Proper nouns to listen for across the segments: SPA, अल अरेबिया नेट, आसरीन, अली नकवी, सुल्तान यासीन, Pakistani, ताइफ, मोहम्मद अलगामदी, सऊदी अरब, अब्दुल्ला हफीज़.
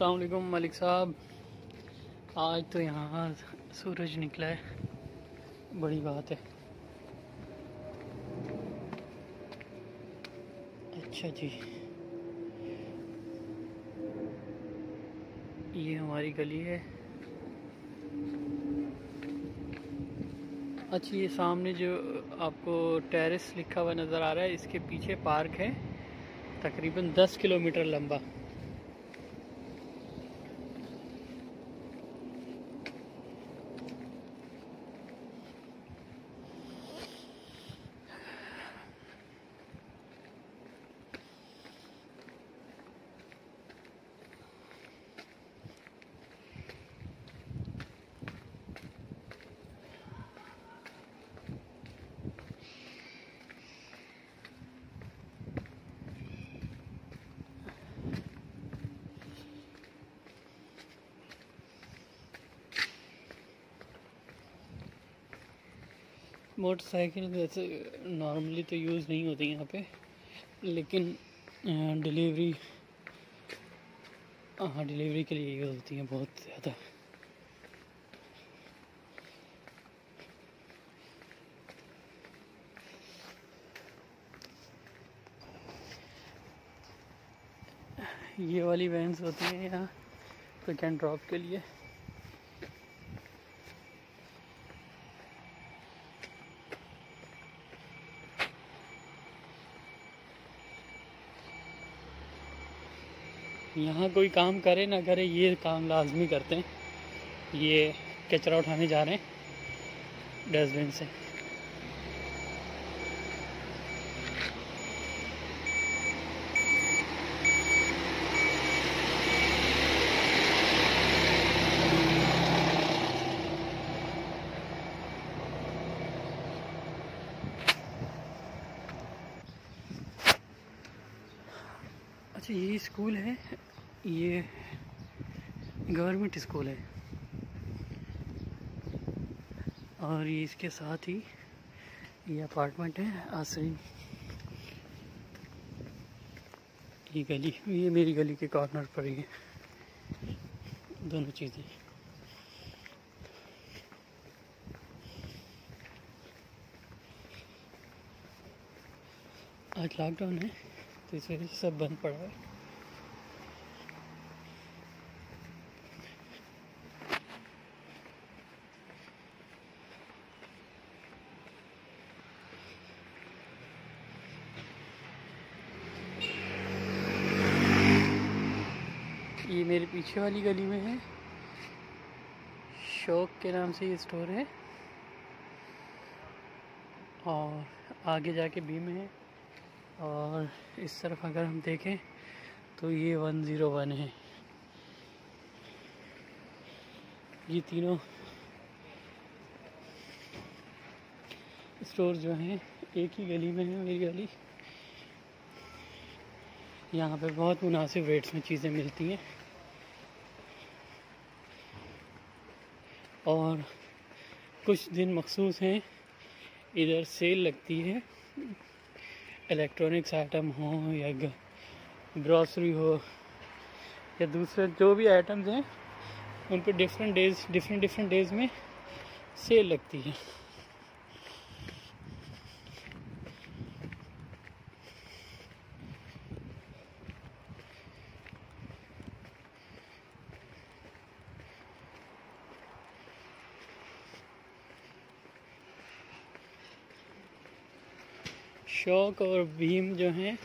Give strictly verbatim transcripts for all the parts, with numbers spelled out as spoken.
अस्सलाम वालेकुम मलिक साहब। आज तो यहाँ सूरज निकला है, बड़ी बात है। अच्छा जी, ये हमारी गली है। अच्छा, ये सामने जो आपको टेरेस लिखा हुआ नज़र आ रहा है, इसके पीछे पार्क है, तकरीबन दस किलोमीटर लंबा। मोटरसाइकिल वैसे नॉर्मली तो यूज़ नहीं होती यहाँ पे, लेकिन डिलीवरी हाँ डिलीवरी के लिए यूज़ होती हैं बहुत ज़्यादा। ये वाली वैन्स होती हैं यहाँ पिक एंड ड्रॉप के लिए। यहाँ कोई काम करे ना करे, ये काम लाजमी करते हैं। ये कचरा उठाने जा रहे हैं डस्टबिन से। अच्छा, ये स्कूल है, ये गवर्नमेंट स्कूल है, और ये इसके साथ ही ये अपार्टमेंट है आसरीन। ये गली, ये मेरी गली के कॉर्नर पर ही है दोनों चीज़ें। आज लॉकडाउन है तो इस वजह से सब बंद पड़ा है। ये मेरे पीछे वाली गली में है, शौक के नाम से ये स्टोर है, और आगे जाके भीम है, और इस तरफ अगर हम देखें तो ये वन ज़ीरो वन है। ये तीनों स्टोर जो हैं एक ही गली में है। मेरी गली, यहाँ पे बहुत मुनासिब रेट्स में चीज़ें मिलती हैं, और कुछ दिन मखसूस हैं इधर सेल लगती है। इलेक्ट्रॉनिक्स आइटम हो या ग्रॉसरी हो या दूसरे जो भी आइटम्स हैं, उन पे different days different different days में सेल लगती है। शौक और भीम जो हैं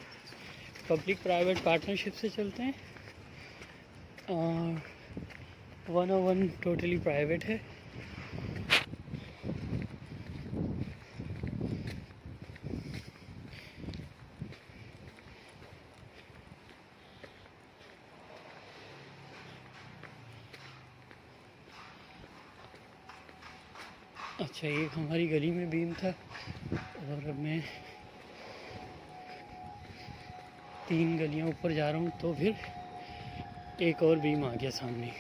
पब्लिक प्राइवेट पार्टनरशिप से चलते हैं, और one O one totally private है। अच्छा, ये हमारी गली में भीम था, और अब मैं तीन गलियां ऊपर जा रहा हूँ तो फिर एक और भीम आ गया सामने।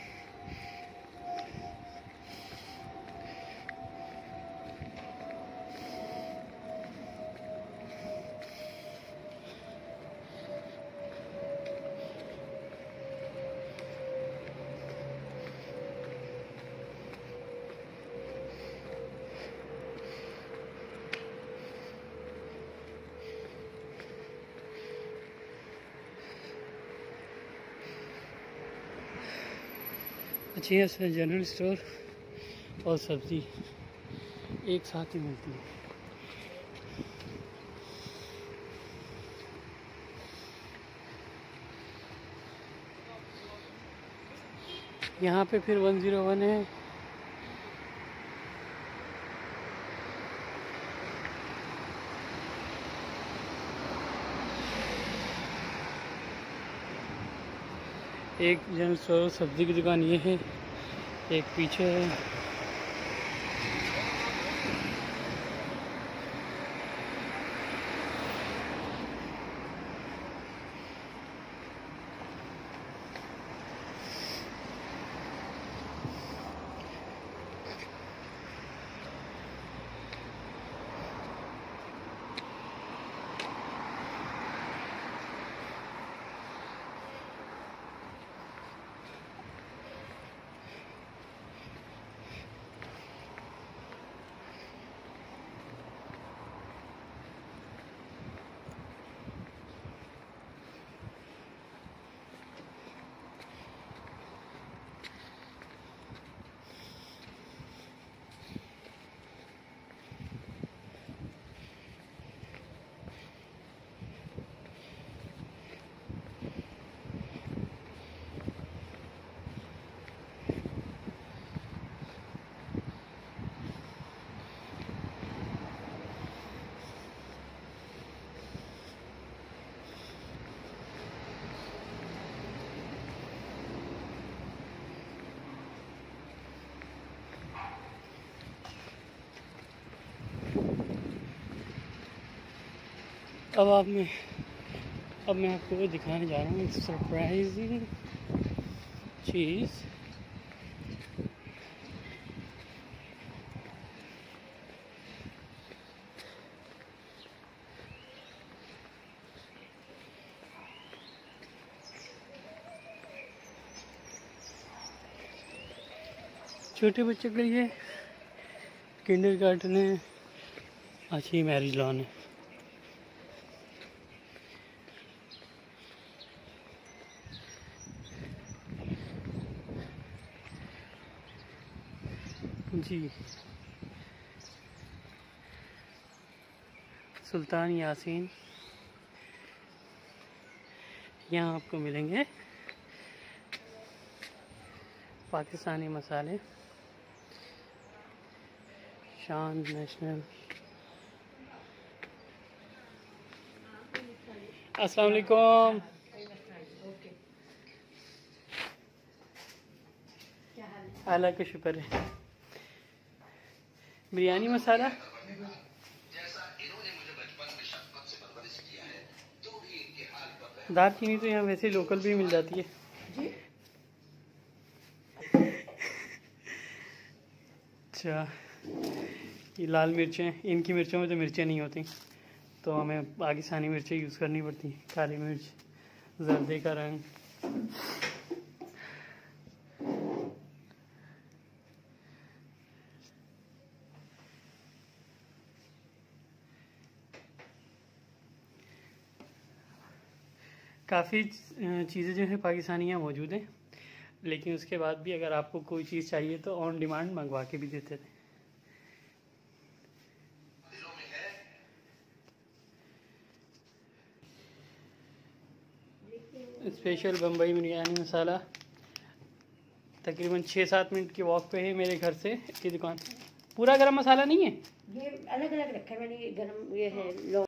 अच्छी है, उसमें जनरल स्टोर और सब्ज़ी एक साथ ही मिलती है। यहाँ पे फिर वन ज़ीरो वन है, एक जनरल स्टोर सब्जी की दुकान ये है, एक पीछे है। अब आप मैं अब मैं आपको वो दिखाने जा रहा हूँ, एक सरप्राइजिंग चीज़। छोटे बच्चों के लिए किंडर गार्डन है, अच्छी मैरिज लॉन है। जी सुल्तान यासीन, यहाँ आपको मिलेंगे पाकिस्तानी मसाले। शान नेशनल। अस्सलाम वालेकुम। अल्लाह का शुक्र है। बिरयानी मसाला दाल चीनी तो यहाँ वैसे लोकल भी मिल जाती है। अच्छा, ये लाल मिर्चें, इनकी मिर्चों में तो मिर्चें नहीं होती, तो हमें पाकिस्तानी मिर्चें यूज़ करनी पड़ती हैं। काली मिर्च, जर्दे का रंग। काफ़ी चीज़ें जो है पाकिस्तानी यहाँ मौजूद हैं, लेकिन उसके बाद भी अगर आपको कोई चीज़ चाहिए तो ऑन डिमांड मंगवा के भी देते थे। स्पेशल बम्बई बिरयानी मसाला तकरीबन छः सात मिनट की वॉक पे है मेरे घर से की दुकान। पूरा गरम मसाला नहीं है, ये अलग अलग रखा है मैंने। ये गरम ये है।